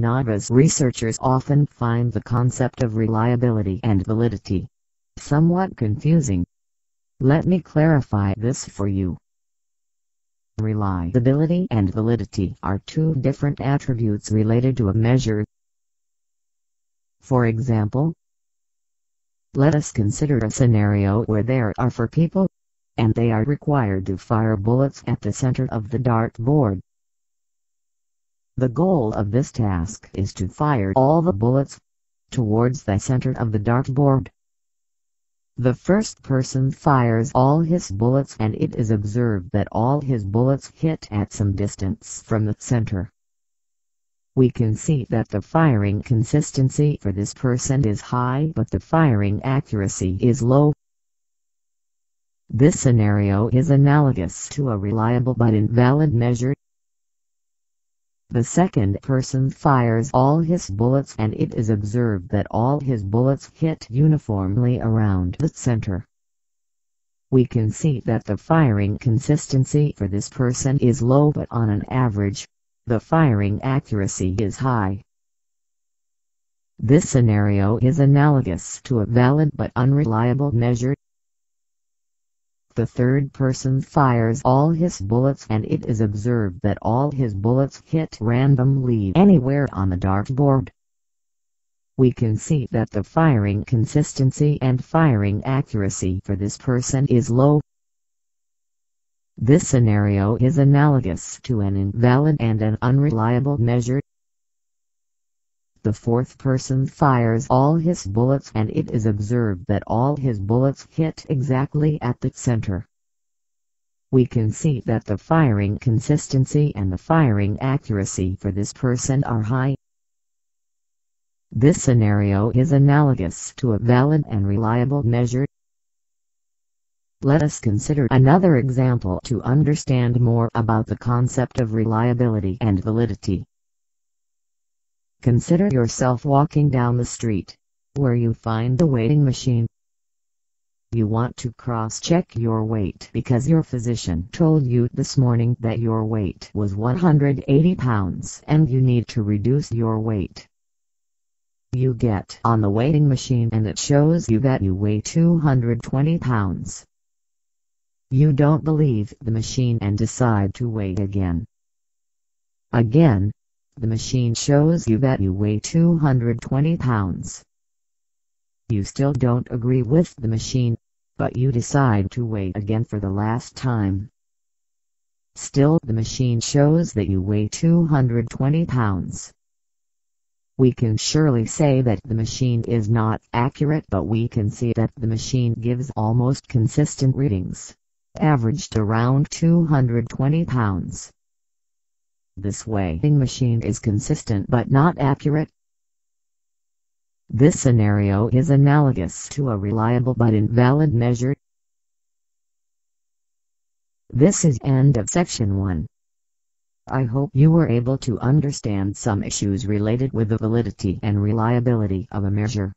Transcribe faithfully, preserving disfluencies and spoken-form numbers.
Novice researchers often find the concept of reliability and validity somewhat confusing. Let me clarify this for you. Reliability and validity are two different attributes related to a measure. For example, let us consider a scenario where there are four people, and they are required to fire bullets at the center of the dartboard. The goal of this task is to fire all the bullets towards the center of the dartboard. The first person fires all his bullets, and it is observed that all his bullets hit at some distance from the center. We can see that the firing consistency for this person is high, but the firing accuracy is low. This scenario is analogous to a reliable but invalid measure. The second person fires all his bullets, and it is observed that all his bullets hit uniformly around the center. We can see that the firing consistency for this person is low, but on an average, the firing accuracy is high. This scenario is analogous to a valid but unreliable measure. The third person fires all his bullets, and it is observed that all his bullets hit randomly anywhere on the dartboard. We can see that the firing consistency and firing accuracy for this person is low. This scenario is analogous to an invalid and an unreliable measure. The fourth person fires all his bullets, and it is observed that all his bullets hit exactly at the center. We can see that the firing consistency and the firing accuracy for this person are high. This scenario is analogous to a valid and reliable measure. Let us consider another example to understand more about the concept of reliability and validity. Consider yourself walking down the street, where you find a weighing machine. You want to cross-check your weight because your physician told you this morning that your weight was one hundred eighty pounds and you need to reduce your weight. You get on the weighing machine and it shows you that you weigh two hundred twenty pounds. You don't believe the machine and decide to weigh again. Again, the machine shows you that you weigh two hundred twenty pounds. You still don't agree with the machine, but you decide to weigh again for the last time. Still the machine shows that you weigh two hundred twenty pounds. We can surely say that the machine is not accurate, but we can see that the machine gives almost consistent readings, averaged around two hundred twenty pounds. This weighing machine is consistent but not accurate. This scenario is analogous to a reliable but invalid measure. This is end of section one. I hope you were able to understand some issues related with the validity and reliability of a measure.